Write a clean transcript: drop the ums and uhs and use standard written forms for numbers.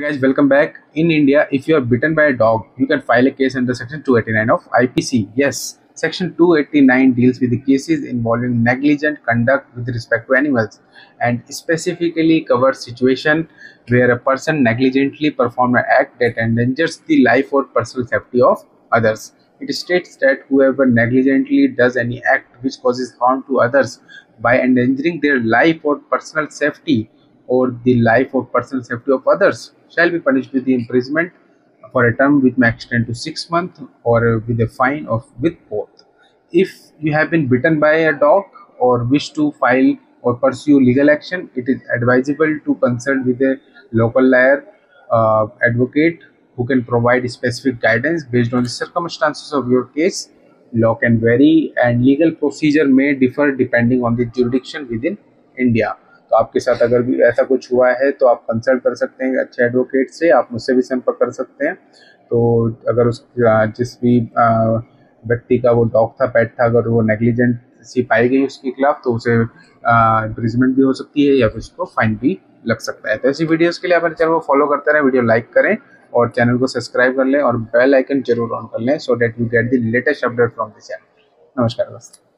Hey guys, welcome back. In India, if you are bitten by a dog, you can file a case under section 289 of IPC. Yes, section 289 deals with the cases involving negligent conduct with respect to animals and specifically covers situation where a person negligently performed an act that endangers the life or personal safety of others. It states that whoever negligently does any act which causes harm to others by endangering their life or personal safety of others shall be punished with the imprisonment for a term which may extend to 6 months or with a fine of with both. If you have been bitten by a dog or wish to file or pursue legal action, it is advisable to consult with a local lawyer advocate who can provide specific guidance based on the circumstances of your case. Law can vary and legal procedure may differ depending on the jurisdiction within India. तो आपके साथ अगर भी ऐसा कुछ हुआ है तो आप कंसल्ट कर सकते हैं अच्छे एडवोकेट से. आप मुझसे भी संपर्क कर सकते हैं. तो अगर उस जिस भी व्यक्ति का वो डॉग था, पेट था, अगर वो नेग्लिजेंट सी पाई गई उसके खिलाफ तो उसे इम्प्रिजमेंट भी हो सकती है या फिर उसको फाइन भी लग सकता है. तो ऐसी वीडियोस के लिए आप चैनल को फॉलो करते रहें, वीडियो लाइक करें और चैनल को सब्सक्राइब कर लें और बेल आइकन जरूर ऑन कर लें so that you get the latest update from this channel. नमस्कार दोस्तों.